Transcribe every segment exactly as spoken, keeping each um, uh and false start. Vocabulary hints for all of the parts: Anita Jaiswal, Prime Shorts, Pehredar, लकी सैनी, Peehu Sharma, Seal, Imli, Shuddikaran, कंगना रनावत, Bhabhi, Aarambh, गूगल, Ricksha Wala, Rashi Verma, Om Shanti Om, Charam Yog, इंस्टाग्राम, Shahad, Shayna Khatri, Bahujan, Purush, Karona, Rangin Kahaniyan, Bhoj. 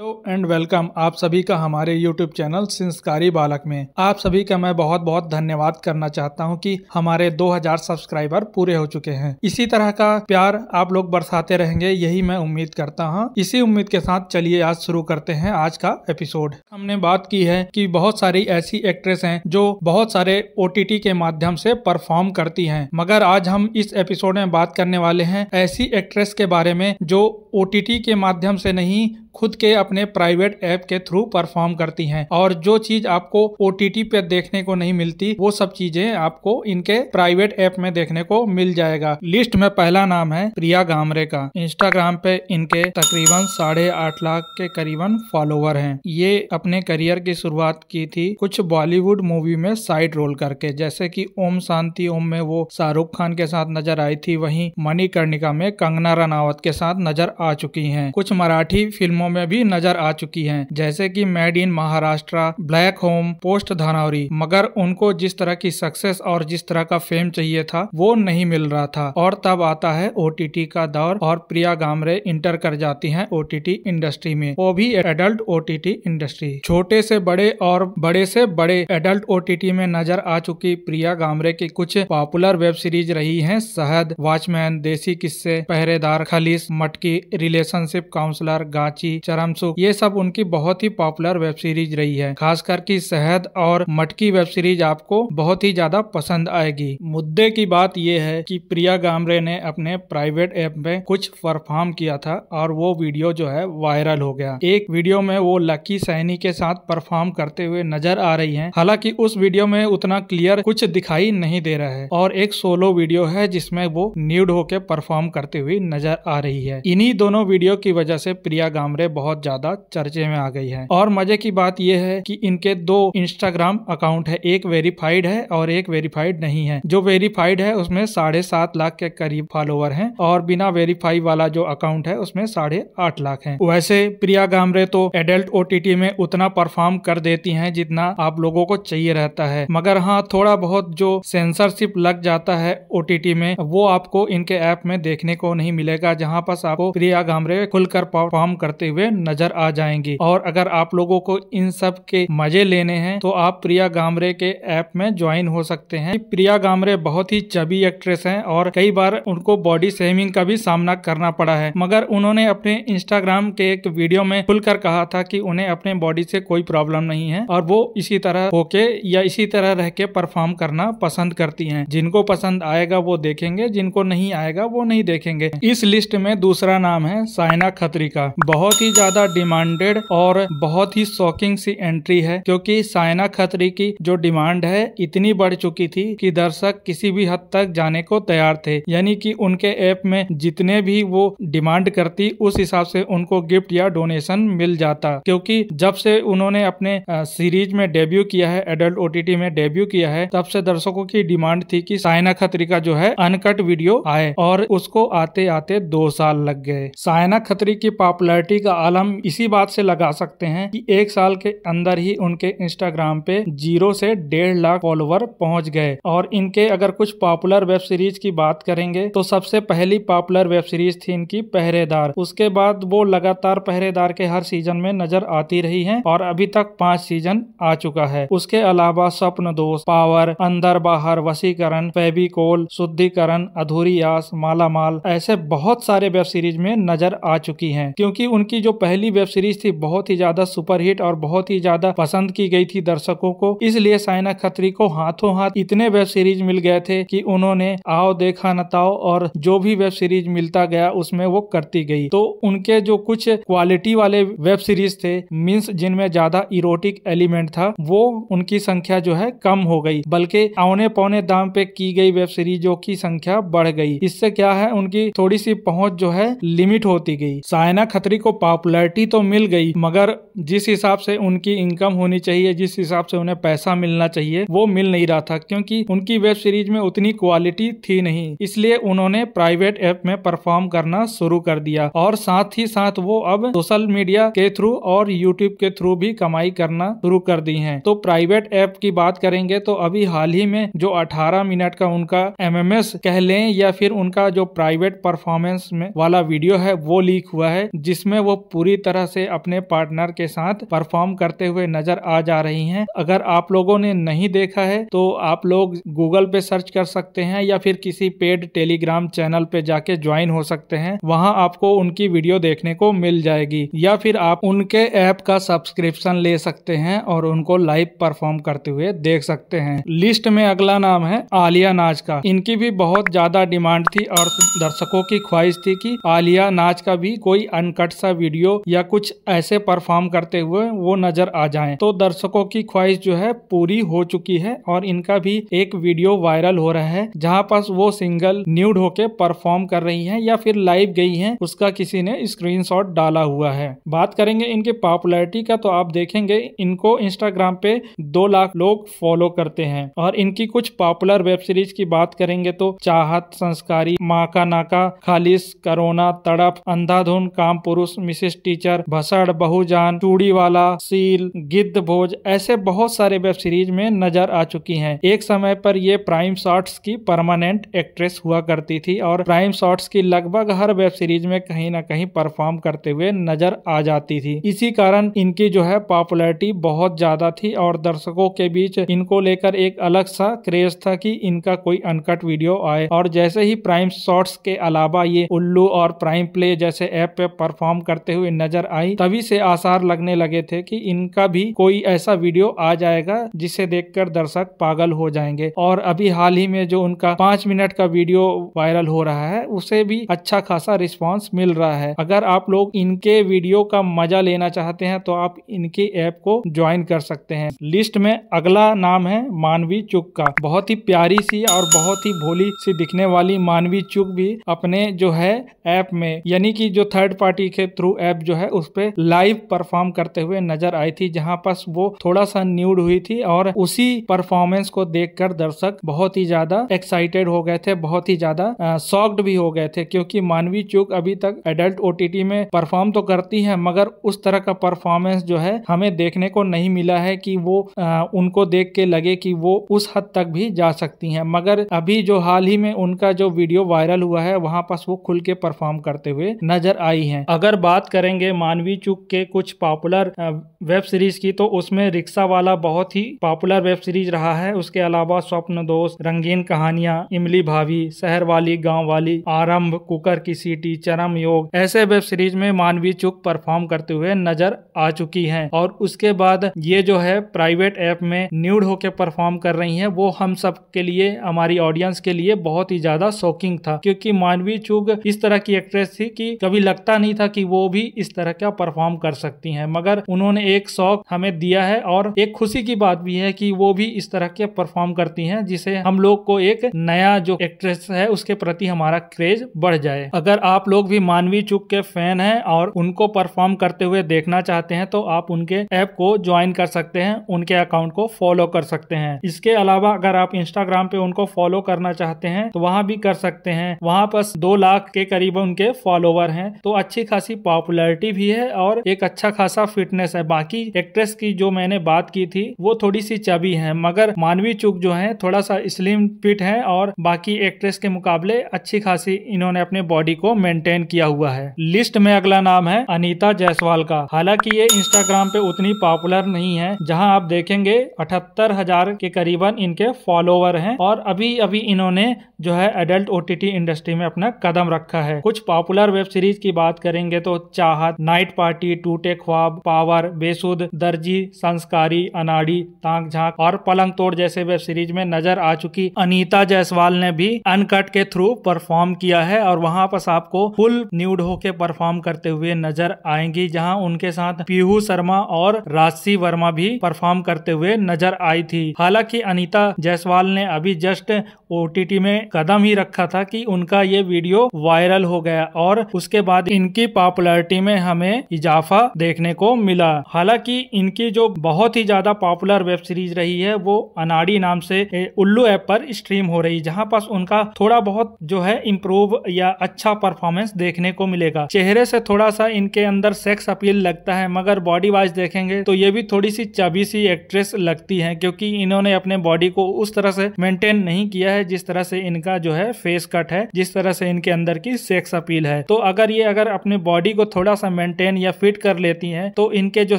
Hello and welcome आप सभी का हमारे यूट्यूब चैनल संस्कारी बालक में। आप सभी का मैं बहुत बहुत धन्यवाद करना चाहता हूं कि हमारे दो हज़ार सब्सक्राइबर पूरे हो चुके हैं। इसी तरह का प्यार आप लोग बरसाते रहेंगे, यही मैं उम्मीद करता हूं। इसी उम्मीद के साथ चलिए आज शुरू करते हैं आज का एपिसोड। हमने बात की है कि बहुत सारी ऐसी एक्ट्रेस हैं जो बहुत सारे ओ टी टी के माध्यम से परफॉर्म करती हैं, मगर आज हम इस एपिसोड में बात करने वाले हैं ऐसी एक्ट्रेस के बारे में जो ओ टी टी के माध्यम से नहीं, खुद के अपने प्राइवेट ऐप के थ्रू परफॉर्म करती हैं। और जो चीज आपको ओटीटी पे देखने को नहीं मिलती वो सब चीजें आपको इनके प्राइवेट ऐप में देखने को मिल जाएगा। लिस्ट में पहला नाम है प्रिया गामरे का। इंस्टाग्राम पे इनके तकरीबन साढ़े आठ लाख के करीबन फॉलोवर हैं। ये अपने करियर की शुरुआत की थी कुछ बॉलीवुड मूवी में साइड रोल करके, जैसे की ओम शांति ओम में वो शाहरुख खान के साथ नजर आई थी, वही मणिकर्णिका में कंगना रनावत के साथ नजर आ चुकी है। कुछ मराठी फिल्म में भी नजर आ चुकी हैं, जैसे कि made in Maharashtra, black home, post Dhanauri. मगर उनको जिस तरह की सक्सेस और जिस तरह का फेम चाहिए था वो नहीं मिल रहा था। और तब आता है ओटीटी का दौर और प्रिया गामरे इंटर कर जाती हैं ओटीटी इंडस्ट्री में, वो भी एडल्ट ओटीटी इंडस्ट्री। छोटे से बड़े और बड़े से बड़े एडल्ट ओटीटी में नजर आ चुकी प्रिया गामरे की कुछ पॉपुलर वेब सीरीज रही है शहद, वॉचमैन, देसी किस्से, पहरेदार, खलीश, मटकी, रिलेशनशिप काउंसलर, गाची, चरम सुख। ये सब उनकी बहुत ही पॉपुलर वेब सीरीज रही है। खास करके शहद और मटकी वेब सीरीज आपको बहुत ही ज्यादा पसंद आएगी। मुद्दे की बात यह है कि प्रिया गामरे ने अपने प्राइवेट ऐप में कुछ परफॉर्म किया था और वो वीडियो जो है वायरल हो गया। एक वीडियो में वो लकी सैनी के साथ परफॉर्म करते हुए नजर आ रही है, हालांकि उस वीडियो में उतना क्लियर कुछ दिखाई नहीं दे रहा है। और एक सोलो वीडियो है जिसमें वो न्यूड होके परफॉर्म करते हुए नजर आ रही है। इन्ही दोनों वीडियो की वजह से प्रिया गामरे बहुत ज्यादा चर्चे में आ गई है। और मजे की बात यह है कि इनके दो इंस्टाग्राम अकाउंट है, एक वेरीफाइड है और एक वेरीफाइड नहीं है। जो वेरीफाइड है उसमें साढ़े सात लाख के करीब फॉलोवर हैं और बिना वेरीफाई वाला जो अकाउंट है उसमें साढ़े आठ लाख हैं। वैसे प्रिया गामरे तो एडल्ट ओटीटी में उतना परफॉर्म कर देती हैं जितना आप लोगों को चाहिए रहता है, मगर हाँ थोड़ा बहुत जो सेंसरशिप लग जाता है ओटीटी में वो आपको इनके ऐप में देखने को नहीं मिलेगा, जहाँ पर आपको प्रिया गामरे खुलकर परफॉर्म करते वे नजर आ जाएंगी। और अगर आप लोगों को इन सब के मजे लेने हैं तो आप प्रिया गामरे के ऐप में ज्वाइन हो सकते हैं। प्रिया गामरे बहुत ही चबी एक्ट्रेस हैं और कई बार उनको बॉडी शेमिंग का भी सामना करना पड़ा है, मगर उन्होंने अपने इंस्टाग्राम के एक वीडियो में खुलकर कहा था कि उन्हें अपने बॉडी से कोई प्रॉब्लम नहीं है और वो इसी तरह होके या इसी तरह रह के परफॉर्म करना पसंद करती है। जिनको पसंद आएगा वो देखेंगे, जिनको नहीं आएगा वो नहीं देखेंगे। इस लिस्ट में दूसरा नाम है शायना खत्री का। बहुत ही ज्यादा डिमांडेड और बहुत ही शॉकिंग सी एंट्री है, क्योंकि शायना खत्री की जो डिमांड है इतनी बढ़ चुकी थी कि दर्शक किसी भी हद तक जाने को तैयार थे। यानी कि उनके ऐप में जितने भी वो डिमांड करती उस हिसाब से उनको गिफ्ट या डोनेशन मिल जाता, क्योंकि जब से उन्होंने अपने सीरीज में डेब्यू किया है, एडल्ट ओटीटी में डेब्यू किया है, तब से दर्शकों की डिमांड थी कि शायना खत्री का जो है अनकट वीडियो आए, और उसको आते आते दो साल लग गए। शायना खत्री की पॉपुलरिटी का आलम इसी बात से लगा सकते हैं कि एक साल के अंदर ही उनके इंस्टाग्राम पे जीरो से डेढ़ लाख फॉलोवर पहुंच गए। और इनके अगर कुछ पॉपुलर वेब सीरीज की बात करेंगे तो सबसे पहली पॉपुलर वेब सीरीज थी इनकी पहरेदार। उसके बाद वो लगातार पहरेदार के हर सीजन में नजर आती रही हैं और अभी तक पांच सीजन आ चुका है। उसके अलावा स्वप्न दोष, पावर, अंदर बाहर, वसीकरण, फेविकोल, शुद्धिकरण, अधूरी आस, माला माल, ऐसे बहुत सारे वेब सीरीज में नजर आ चुकी है। क्योंकि उनकी की जो पहली वेब सीरीज थी बहुत ही ज्यादा सुपरहिट और बहुत ही ज्यादा पसंद की गई थी दर्शकों को, इसलिए शायना खत्री को हाथों हाथ इतने वेब सीरीज मिल गए थे कि उन्होंने आओ देखा नताओ और जो भी वेब सीरीज मिलता गया उसमें वो करती गई। तो उनके जो कुछ क्वालिटी वाले वेब सीरीज थे, मीन्स जिनमें ज्यादा इरोटिक एलिमेंट था, वो उनकी संख्या जो है कम हो गई, बल्कि औने पौने दाम पे की गई वेब सीरीजों की संख्या बढ़ गई। इससे क्या है, उनकी थोड़ी सी पहुंच जो है लिमिट होती गई। शायना खत्री को पॉपुलैरिटी तो मिल गई, मगर जिस हिसाब से उनकी इनकम होनी चाहिए, जिस हिसाब से उन्हें पैसा मिलना चाहिए, वो मिल नहीं रहा था, क्योंकि उनकी वेब सीरीज में उतनी क्वालिटी थी नहीं। इसलिए उन्होंने प्राइवेट ऐप में परफॉर्म करना शुरू कर दिया और साथ ही साथ वो अब सोशल मीडिया के थ्रू और यूट्यूब के थ्रू भी कमाई करना शुरू कर दी है। तो प्राइवेट ऐप की बात करेंगे तो अभी हाल ही में जो अठारह मिनट का उनका एम एम एस कह लें या फिर उनका जो प्राइवेट परफॉर्मेंस में वाला वीडियो है वो लीक हुआ है, जिसमें वो पूरी तरह से अपने पार्टनर के साथ परफॉर्म करते हुए नजर आ जा रही हैं। अगर आप लोगों ने नहीं देखा है तो आप लोग गूगल पे सर्च कर सकते हैं या फिर किसी पेड टेलीग्राम चैनल पे जाके ज्वाइन हो सकते हैं, वहां आपको उनकी वीडियो देखने को मिल जाएगी या फिर आप उनके ऐप का सब्सक्रिप्शन ले सकते हैं और उनको लाइव परफॉर्म करते हुए देख सकते हैं। लिस्ट में अगला नाम है आलिया नाज का। इनकी भी बहुत ज्यादा डिमांड थी और दर्शकों की ख्वाहिश थी कि आलिया नाज का भी कोई अनकट सा वीडियो या कुछ ऐसे परफॉर्म करते हुए वो नजर आ जाएं। तो दर्शकों की ख्वाहिश जो है पूरी हो चुकी है और इनका भी एक वीडियो वायरल हो रहा है जहां पर वो सिंगल न्यूड होके परफॉर्म कर रही हैं या फिर लाइव गई हैं, उसका किसी ने स्क्रीनशॉट डाला हुआ है। बात करेंगे इनके पॉपुलैरिटी का तो आप देखेंगे इनको इंस्टाग्राम पे दो लाख लोग फॉलो करते हैं। और इनकी कुछ पॉपुलर वेब सीरीज की बात करेंगे तो चाहत, संस्कारी, माका नाका, खालिश, करोना, तड़प, अंधाधुन, काम पुरुष, मिसेस टीचर, भसड़, बहुजान, चूड़ी वाला, सील, गिद्ध भोज, ऐसे बहुत सारे वेब सीरीज में नजर आ चुकी हैं। एक समय पर ये प्राइम शॉर्ट्स की परमानेंट एक्ट्रेस हुआ करती थी और प्राइम शॉर्ट्स की लगभग हर वेब सीरीज में कहीं ना कहीं परफॉर्म करते हुए नजर आ जाती थी। इसी कारण इनकी जो है पॉपुलैरिटी बहुत ज्यादा थी और दर्शकों के बीच इनको लेकर एक अलग सा क्रेज था कि इनका कोई अनकट वीडियो आए। और जैसे ही प्राइम शॉर्ट्स के अलावा ये उल्लू और प्राइम प्ले जैसे ऐप पे परफॉर्म करते हुए नजर आई, तभी से आसार लगने लगे थे कि इनका भी कोई ऐसा वीडियो आ जाएगा जिसे देखकर दर्शक पागल हो जाएंगे। और अभी हाल ही में जो उनका पांच मिनट का वीडियो वायरल हो रहा है उसे भी अच्छा खासा रिस्पांस मिल रहा है। अगर आप लोग इनके वीडियो का मजा लेना चाहते हैं तो आप इनकी ऐप को ज्वाइन कर सकते हैं। लिस्ट में अगला नाम है मानवी चुग का। बहुत ही प्यारी सी और बहुत ही भोली सी दिखने वाली मानवी चुग भी अपने जो है ऐप में यानी कि जो थर्ड पार्टी के थ्रू ऐप जो है उस पे लाइव परफॉर्म करते हुए नजर आई थी, जहां पर वो थोड़ा सा न्यूड हुई थी और उसी परफॉर्मेंस को देखकर दर्शक बहुत ही ज्यादा एक्साइटेड हो गए थे, बहुत ही ज्यादा शॉक्ड भी हो गए थे क्योंकि मानवी चुग अभी तक एडल्ट ओटीटी में परफॉर्म तो करती है मगर उस तरह का परफॉर्मेंस जो है हमें देखने को नहीं मिला है कि वो आ, उनको देख के लगे कि वो उस हद तक भी जा सकती है। मगर अभी जो हाल ही में उनका जो वीडियो वायरल हुआ है वहां पर वो खुल के परफॉर्म करते हुए नजर आई हैं। अगर बात करेंगे मानवी चुग के कुछ पॉपुलर वेब सीरीज की तो उसमें रिक्शा वाला बहुत ही पॉपुलर वेब सीरीज रहा है। उसके अलावा स्वप्न दोष, रंगीन कहानियां, इमली भाभी, शहर वाली गांव वाली, आरंभ, कुकर की सीटी, चरम योग, ऐसे वेब सीरीज में मानवी चुग परफॉर्म करते हुए नजर आ चुकी हैं। और उसके बाद ये जो है प्राइवेट ऐप में न्यूड होके परफॉर्म कर रही है, वो हम सब के लिए, हमारी ऑडियंस के लिए बहुत ही ज्यादा शॉकिंग था क्योंकि मानवी चुग इस तरह की एक्ट्रेस थी कि कभी लगता नहीं था कि वो भी इस तरह का परफॉर्म कर सकती हैं। मगर उन्होंने एक शौक हमें दिया है और एक खुशी की बात भी है कि वो भी इस तरह के परफॉर्म करती हैं जिसे हम लोग को एक नया जो एक्ट्रेस है उसके प्रति हमारा क्रेज बढ़ जाए। अगर आप लोग भी मानवी चुग के फैन हैं और उनको परफॉर्म करते हुए देखना चाहते हैं तो आप उनके ऐप को ज्वाइन कर सकते हैं, उनके अकाउंट को फॉलो कर सकते हैं। इसके अलावा अगर आप इंस्टाग्राम पे उनको फॉलो करना चाहते हैं तो वहां भी कर सकते हैं। वहां पर दो लाख के करीब उनके फॉलोवर हैं तो अच्छी खासी पॉपुलैरिटी भी है और एक अच्छा खासा फिटनेस है। बाकी एक्ट्रेस की जो मैंने बात की थी वो थोड़ी सी चबी है मगर मानवी चुग जो है थोड़ा सा स्लिम फिट है और बाकी एक्ट्रेस के मुकाबले अच्छी खासी इन्होंने अपने बॉडी को मेंटेन किया हुआ है। लिस्ट में अगला नाम है अनीता जायसवाल का। हालांकि ये इंस्टाग्राम पे उतनी पॉपुलर नहीं है, जहां आप देखेंगे अठहत्तर हजार के करीबन इनके फॉलोवर हैं और अभी अभी इन्होंने जो है एडल्ट ओटीटी इंडस्ट्री में अपना कदम रखा है। कुछ पॉपुलर वेब सीरीज की बात करेंगे तो चाहत, नाइट पार्टी, टूटे ख्वाब, पावर, बेसुध, दर्जी, संस्कारी, अनाड़ी, तांग झांक और पलंग तोड़ जैसे वेब सीरीज में नजर आ चुकी अनीता जायसवाल ने भी अनकट के थ्रू परफॉर्म किया है और वहां पर आपको फुल न्यूड होके परफॉर्म करते हुए नजर आएंगी, जहां उनके साथ पीहू शर्मा और राशि वर्मा भी परफॉर्म करते हुए नजर आई थी। हालांकि अनीता जायसवाल ने अभी जस्ट ओटीटी में कदम ही रखा था कि उनका ये वीडियो वायरल हो गया और उसके बाद इनकी पॉपुलैरिटी में हमें इजाफा देखने को मिला। हालांकि इनकी जो बहुत ही ज्यादा पॉपुलर वेब सीरीज रही है वो अनाड़ी नाम से उल्लू ऐप पर स्ट्रीम हो रही, जहां पर उनका थोड़ा बहुत जो है इम्प्रूव या अच्छा परफॉर्मेंस देखने को मिलेगा। चेहरे से थोड़ा सा इनके अंदर सेक्स अपील लगता है मगर बॉडी वाइज देखेंगे तो ये भी थोड़ी सी चबी सी एक्ट्रेस लगती है क्योंकि इन्होंने अपने बॉडी को उस तरह से मेंटेन नहीं किया है है, जिस तरह से इनका जो है फेस कट है, जिस तरह से इनके अंदर की सेक्स अपील है। तो अगर ये अगर अपने बॉडी को थोड़ा सा मेंटेन या फिट कर लेती हैं तो इनके जो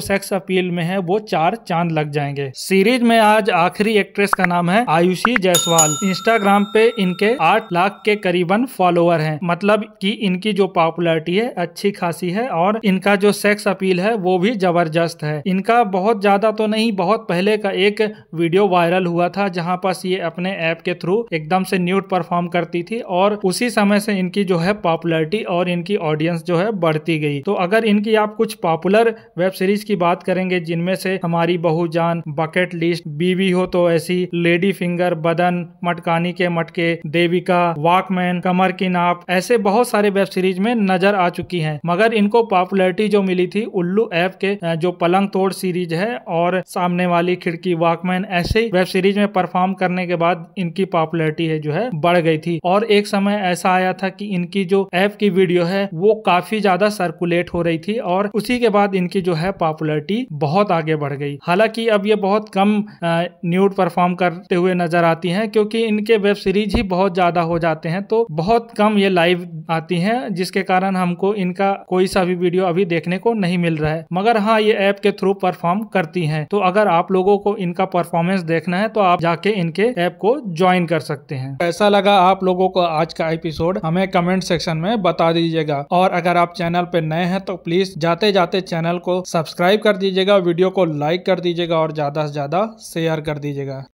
सेक्स अपील में है वो चार चांद लग जाएंगे। सीरीज में आज आखिरी एक्ट्रेस का नाम है आयुषी जायसवाल। इंस्टाग्राम पे इनके आठ लाख के करीबन फॉलोअर हैं, मतलब कि इनकी जो पॉपुलैरिटी है अच्छी खासी है और इनका जो सेक्स अपील है वो भी जबरदस्त है। इनका बहुत ज्यादा तो नहीं, बहुत पहले का एक वीडियो वायरल हुआ था जहां पास ये अपने ऐप के थ्रू एकदम से न्यूड परफॉर्म करती थी और उसी समय से इनकी जो है पॉपुलैरिटी और इनकी ऑडियंस जो है बढ़ती गई। तो अगर इनकी आप कुछ पॉपुलर वेब सीरीज की बात करेंगे जिनमें से हमारी बहुजान, बकेट लिस्ट, बीवी हो तो ऐसी, लेडी फिंगर, बदन, मटकानी के मटके, देविका, वाकमैन, कमर की नाप, ऐसे बहुत सारे वेब सीरीज में नजर आ चुकी हैं। मगर इनको पॉपुलैरिटी जो मिली थी उल्लू ऐप के जो पलंग तोड़ सीरीज है और सामने वाली खिड़की, वाकमैन, ऐसे वेब सीरीज में परफॉर्म करने के बाद इनकी पॉपुलैरिटी है जो है बढ़ गई थी। और एक समय ऐसा आया था कि इनकी जो ऐप की वीडियो है वो काफी ज्यादा सर्कुलेट हो रही थी और उसी के बाद इनकी जो है पॉपुलैरिटी बहुत आगे बढ़ गई। हालांकि अब ये बहुत कम न्यूड परफॉर्म करते हुए नजर आती हैं क्योंकि इनके वेब सीरीज ही बहुत ज्यादा हो जाते हैं तो बहुत कम ये लाइव आती हैं, जिसके कारण हमको इनका कोई सा भी वीडियो अभी देखने को नहीं मिल रहा है। मगर हाँ, ये ऐप के थ्रू परफॉर्म करती हैं तो अगर आप लोगों को इनका परफॉर्मेंस देखना है तो आप जाके इनके ऐप को ज्वाइन कर सकते हैं। कैसा लगा आप लोगों को आज का एपिसोड हमें कमेंट सेक्शन में बता दीजिएगा और अगर आप चैनल पर नए हैं तो प्लीज जाते जाते चैनल को सब्सक्राइब कर दीजिएगा, वीडियो को लाइक कर दीजिएगा और ज्यादा से ज्यादा शेयर कर दीजिएगा।